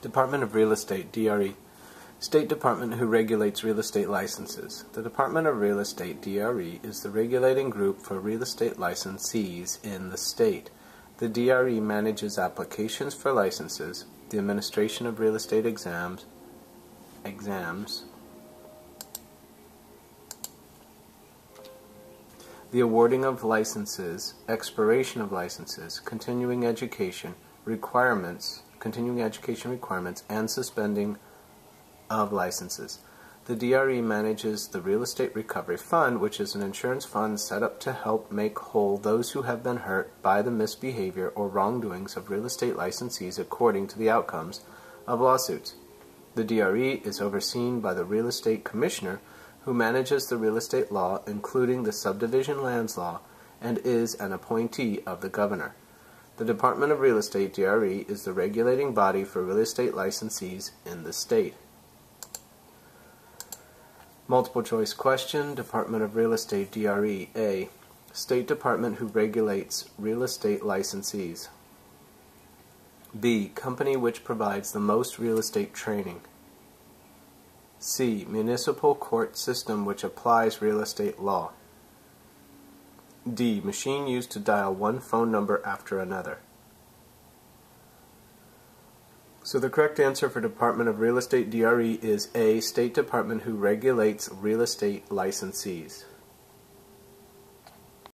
Department of Real Estate, DRE, State Department who regulates real estate licenses. The Department of Real Estate, DRE, is the regulating group for real estate licensees in the state. The DRE manages applications for licenses, the administration of real estate exams, the awarding of licenses, expiration of licenses, continuing education requirements, and suspending of licenses. The DRE manages the Real Estate Recovery Fund, which is an insurance fund set up to help make whole those who have been hurt by the misbehavior or wrongdoings of real estate licensees according to the outcomes of lawsuits. The DRE is overseen by the Real Estate Commissioner, who manages the real estate law, including the Subdivision Lands Law, and is an appointee of the Governor. The Department of Real Estate, DRE, is the regulating body for real estate licensees in the state. Multiple choice question, Department of Real Estate, DRE. A. State Department who regulates real estate licensees. B. Company which provides the most real estate training. C. Municipal court system which applies real estate law. D. Machine used to dial one phone number after another. So the correct answer for Department of Real Estate, DRE, is A. State Department who regulates real estate licensees.